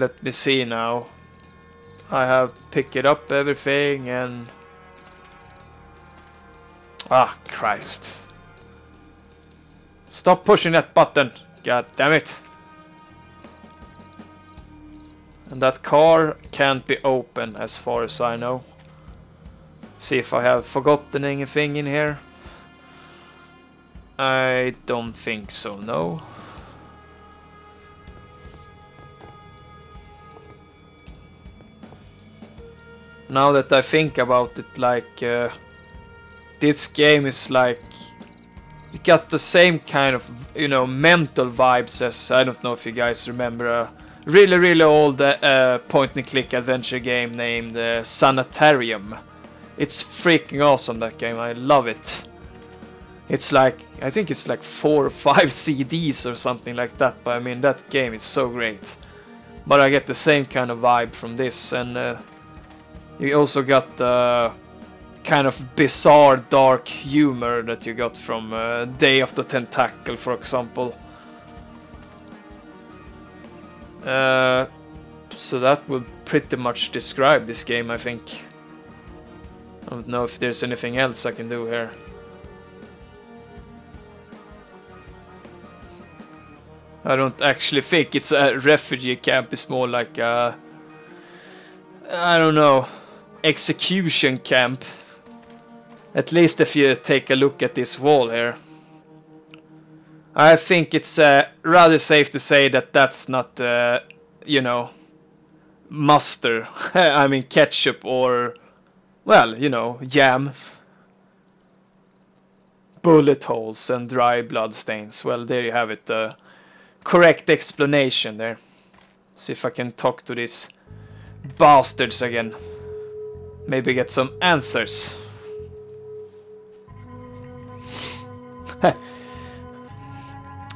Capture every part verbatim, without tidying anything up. Let me see now. I have picked up everything and... Ah, Christ. Stop pushing that button. God damn it. And that car can't be open as far as I know. See if I have forgotten anything in here. I don't think so, no. Now that I think about it, like, uh, this game is like, it got the same kind of, you know, mental vibes as, I don't know if you guys remember, a really, really old uh, point-and-click adventure game named uh, Sanitarium. It's freaking awesome, that game, I love it. It's like, I think it's like four or five C Ds or something like that, but I mean, that game is so great. But I get the same kind of vibe from this, and... Uh, you also got the kind of bizarre dark humor that you got from uh, Day of the Tentacle, for example. Uh, so that would pretty much describe this game, I think. I don't know if there's anything else I can do here. I don't actually think it's a refugee camp, it's more like a... I don't know... execution camp. At least if you take a look at this wall here. I think it's uh, rather safe to say that that's not, uh, you know, mustard. I mean ketchup or, well, you know, jam. Bullet holes and dry blood stains. Well, there you have it. The correct explanation there. See if I can talk to these bastards again. Maybe get some answers.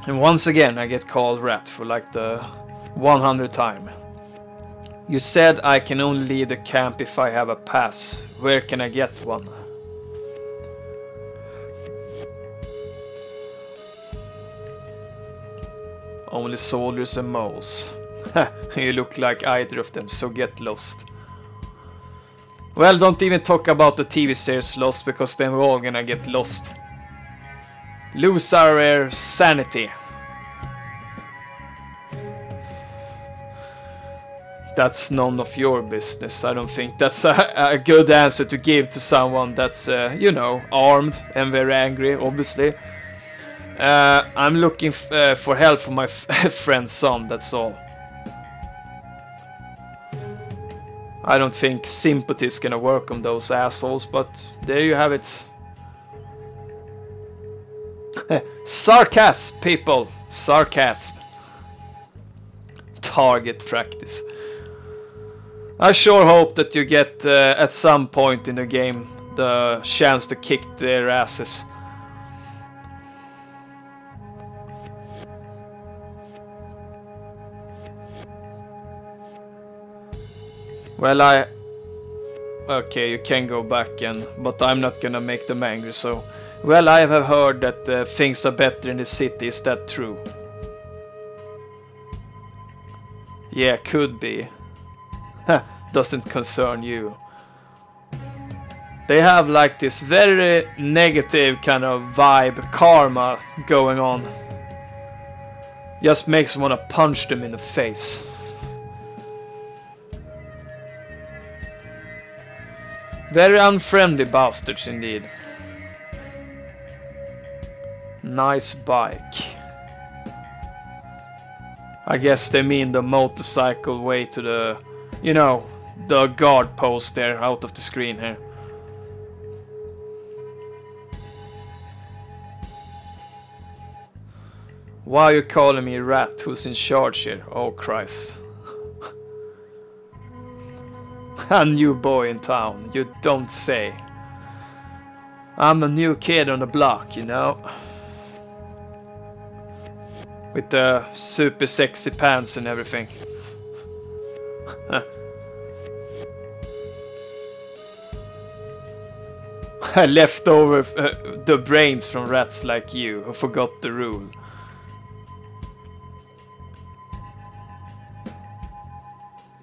And once again I get called rat for like the one hundredth time. You said I can only leave the camp if I have a pass. Where can I get one? Only soldiers and moles. You look like either of them, so get lost. Well, don't even talk about the T V series Lost, because then we're all gonna get lost. Lose our sanity. That's none of your business. I don't think that's a, a good answer to give to someone that's, uh, you know, armed and very angry, obviously. Uh, I'm looking f uh, for help for my f friend's son, that's all. I don't think sympathy is gonna work on those assholes, but there you have it. Sarcasm, people! Sarcasm. Target practice. I sure hope that you get, uh, at some point in the game, the chance to kick their asses. Well, I... Okay, you can go back and... But I'm not gonna make them angry, so... Well, I have heard that uh, things are better in the city, is that true? Yeah, could be. Doesn't concern you. They have like this very negative kind of vibe, karma, going on. Just makes me wanna punch them in the face. Very unfriendly bastards indeed. Nice bike. I guess they mean the motorcycle way to the, you know, the guard post there out of the screen here. Why are you calling me rat? Who's in charge here? Oh Christ. A new boy in town, you don't say. I'm the new kid on the block, you know. With the super sexy pants and everything. I left over uh, the brains from rats like you who forgot the rule.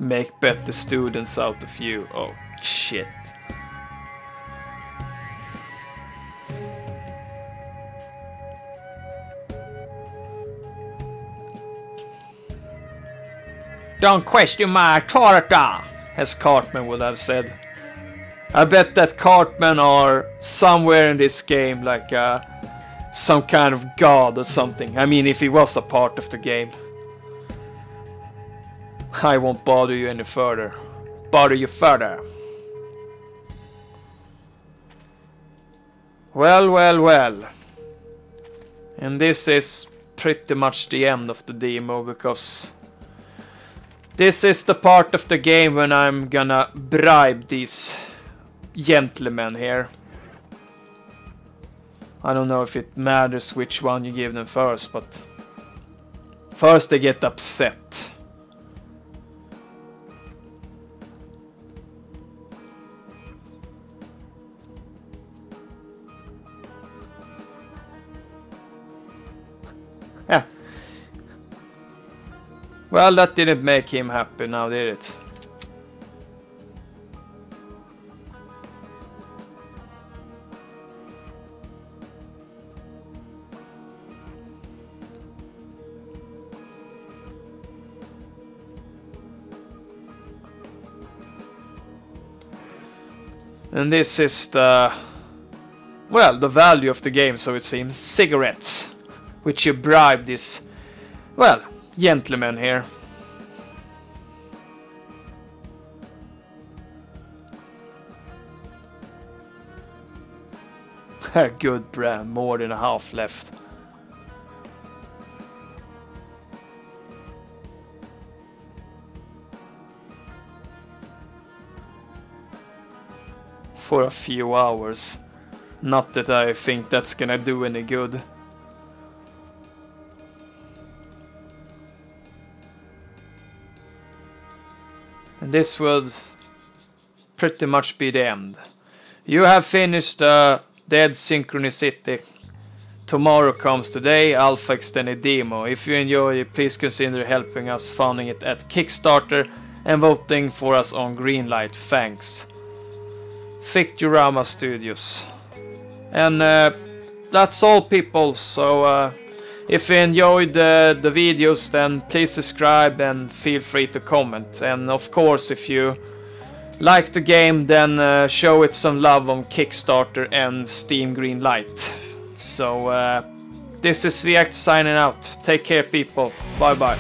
Make better students out of you. Oh, shit. Don't question my authority, as Cartman would have said. I bet that Cartman are somewhere in this game like uh, some kind of god or something. I mean, if he was a part of the game. I won't bother you any further. Bother you further. Well, well, well. And this is pretty much the end of the demo, because this is the part of the game when I'm gonna bribe these gentlemen here. I don't know if it matters which one you give them first, but first they get upset. Well, that didn't make him happy now, did it? And this is the, well, the value of the game, so it seems. Cigarettes, which you bribe this, well, gentleman here. A good brand, more than a half left. For a few hours. Not that I think that's gonna do any good. And this would pretty much be the end. You have finished uh, Dead Synchronicity. Tomorrow Comes Today, Alpha Extended Demo. If you enjoy it, please consider helping us funding it at Kickstarter and voting for us on Greenlight. Thanks. Fictiorama Studios. And uh, that's all, people. So uh, if you enjoyed uh, the videos, then please subscribe and feel free to comment. And of course, if you like the game, then uh, show it some love on Kickstarter and Steam Greenlight. So uh, this is V-Act signing out. Take care, people. Bye bye.